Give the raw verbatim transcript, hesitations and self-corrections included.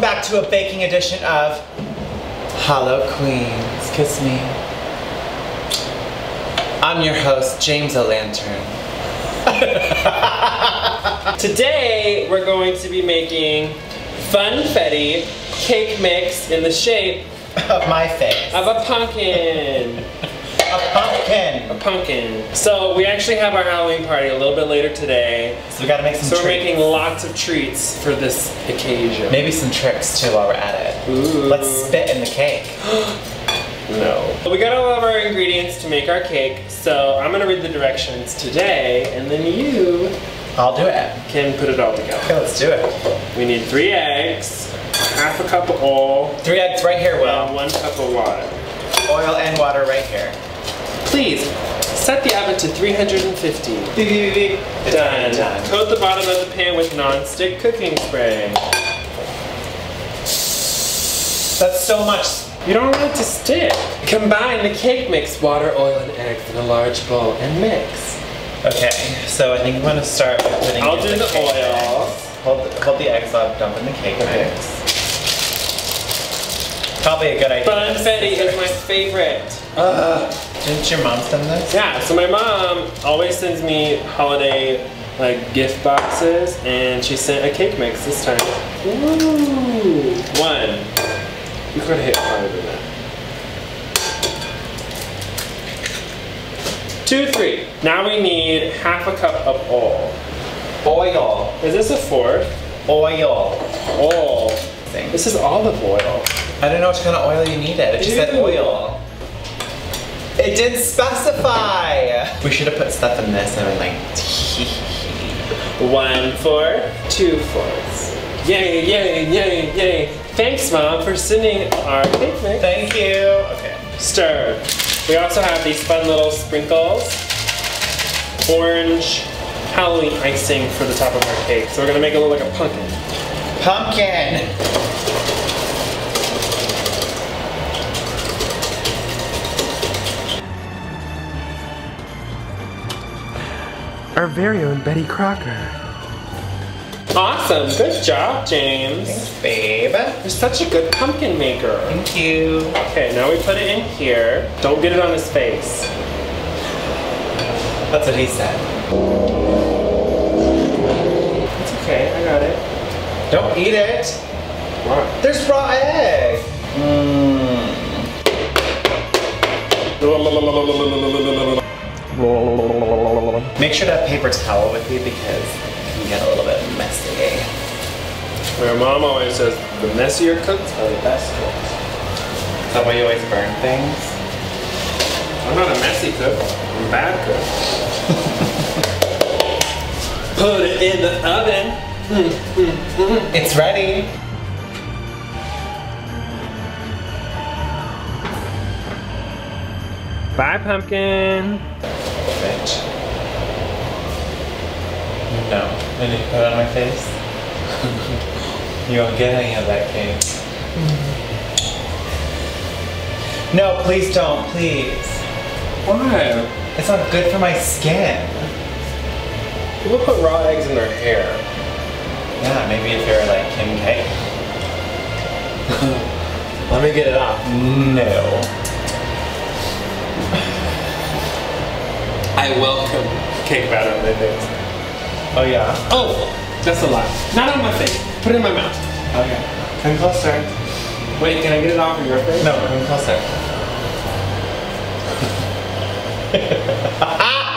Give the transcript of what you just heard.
welcome back to a baking edition of HalloKweens. Kiss me. I'm your host, James O'Lantern. Today, we're going to be making Funfetti cake mix in the shape of my face. Of a pumpkin. A pumpkin. A pumpkin. So we actually have our Halloween party a little bit later today. So we gotta make some so treats. So we're making lots of treats for this occasion. Maybe some tricks too while we're at it. Ooh. Let's spit in the cake. No. But we got all of our ingredients to make our cake. So I'm gonna read the directions today, and then you. I'll do it. Can put it all together. Okay, let's do it. We need three eggs, half a cup of oil. Three eggs right here, Will. One cup of water. Oil and water right here. Please, set the oven to three hundred fifty. Done. Done. Coat the bottom of the pan with non-stick cooking spray. That's so much. You don't want it to stick. Combine the cake mix, water, oil, and eggs in a large bowl and mix. Okay, so I think I'm going to start with putting I'll in do the, the oil. Hold the, hold the eggs up, dump in the cake okay. mix. Probably a good idea. Funfetti is my favorite. Uh, Didn't your mom send this? Yeah, so my mom always sends me holiday like gift boxes, and she sent a cake mix this time. Ooh. One. You could hit harder than that. Two, three. Now we need half a cup of oil. Oil. Is this a fork? Oil. Oil. Thing. This is olive oil. I don't know what kind of oil you needed. It just said oil. It didn't specify. We should have put stuff in this and been like, one fourth, two fourths. Yay, yay, yay, yay. Thanks, Mom, for sending our cake mix. Thank you. Okay. Stir. We also have these fun little sprinkles. Orange Halloween icing for the top of our cake. So we're gonna make it look like a pumpkin. Pumpkin. Our very own Betty Crocker. Awesome, good job, James. Thanks, babe. You're such a good pumpkin maker. Thank you. Okay, now we put it in here. Don't get it on his face. That's what he said. It's okay, I got it. Don't eat it. Why? There's raw egg. Mmm. Make sure to have paper towel with you because it can get a little bit messy. My mom always says, the messier cooks are the best cooks. Is that why you always burn things? I'm not a messy cook, I'm a bad cook. Put it in the oven. Mm, mm, mm. It's ready. Bye, pumpkin. Bitch. No, I didn't put it on my face. You won't get any of that cake. No, please don't, please. Why? It's not good for my skin. People put raw eggs in their hair. Yeah, maybe if you're like Kim K. Let me get it off. No. I welcome cake batter on my face. Oh yeah. Oh, that's a lie. Not on my face. Put it in my mouth. Okay. Come closer. Wait, can I get it off of your face? No, come closer.